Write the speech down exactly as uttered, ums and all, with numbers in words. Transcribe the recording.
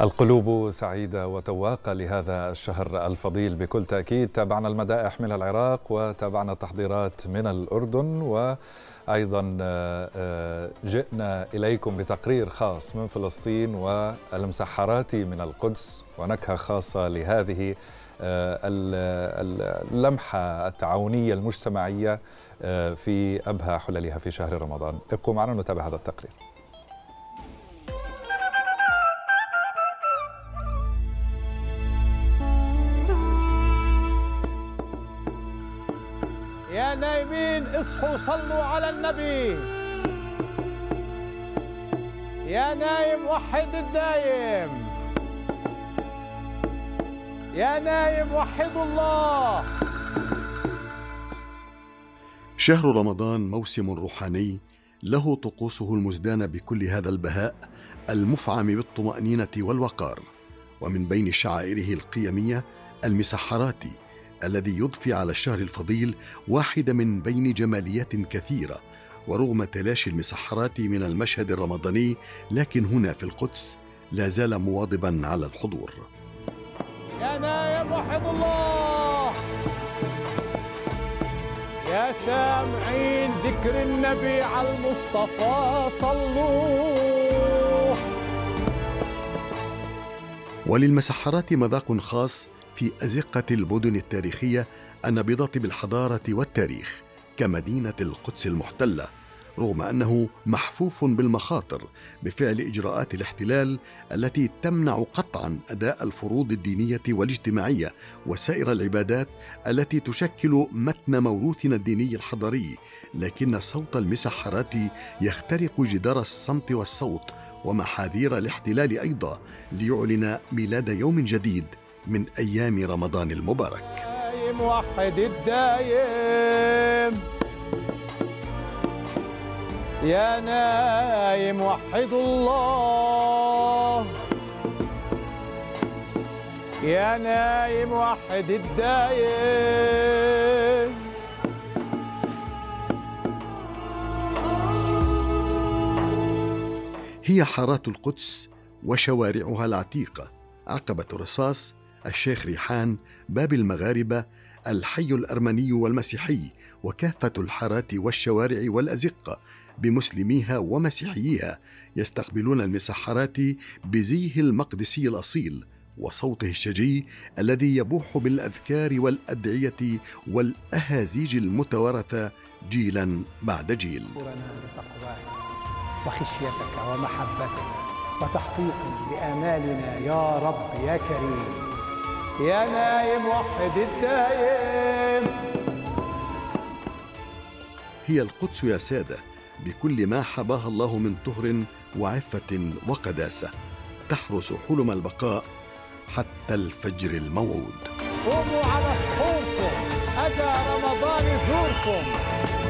القلوب سعيدة وتواقة لهذا الشهر الفضيل بكل تأكيد. تابعنا المدائح من العراق وتابعنا التحضيرات من الأردن، وأيضا جئنا إليكم بتقرير خاص من فلسطين والمسحراتي من القدس، ونكهة خاصة لهذه اللمحة التعاونية المجتمعية في أبهى حللها في شهر رمضان. ابقوا معنا ونتابع هذا التقرير. يا نايمين اصحوا صلوا على النبي، يا نايم وحد الدايم، يا نايم وحدوا الله. شهر رمضان موسم روحاني له طقوسه المزدانة بكل هذا البهاء المفعم بالطمأنينة والوقار، ومن بين شعائره القيمية المسحراتي الذي يضفي على الشهر الفضيل واحدة من بين جماليات كثيرة. ورغم تلاشي المسحراتي من المشهد الرمضاني، لكن هنا في القدس لا زال مواظبا على الحضور. يا نايم وحد الله، يا سامعين ذكر النبي على المصطفى صلوا. وللمسحرات مذاق خاص في أزقة المدن التاريخية النبضة بالحضارة والتاريخ كمدينة القدس المحتلة، رغم أنه محفوف بالمخاطر بفعل إجراءات الاحتلال التي تمنع قطعا أداء الفروض الدينية والاجتماعية وسائر العبادات التي تشكل متن موروثنا الديني الحضاري، لكن صوت المسحرات يخترق جدار الصمت والصوت ومحاذير الاحتلال أيضا ليعلن ميلاد يوم جديد من أيام رمضان المبارك. دايم وحد الدايم، يا نايم وحد الله، يا نايم وحد الدايم. هي حارات القدس وشوارعها العتيقة، عقبة الرصاص، الشيخ ريحان، باب المغاربة، الحي الأرمني والمسيحي، وكافة الحارات والشوارع والأزقة بمسلميها ومسيحييها يستقبلون المسحرات بزيه المقدسي الأصيل وصوته الشجي الذي يبوح بالأذكار والأدعية والأهازيج المتوارثة جيلا بعد جيل. وخشيتك ومحبتك وتحقيق لآمالنا يا رب يا كريم، يا نايم وحد الدايم. هي القدس يا سادة بكل ما حباها الله من طهر وعفة وقداسة، تحرس حلم البقاء حتى الفجر الموعود. قوموا على صحونكم، أتى رمضان يزوركم.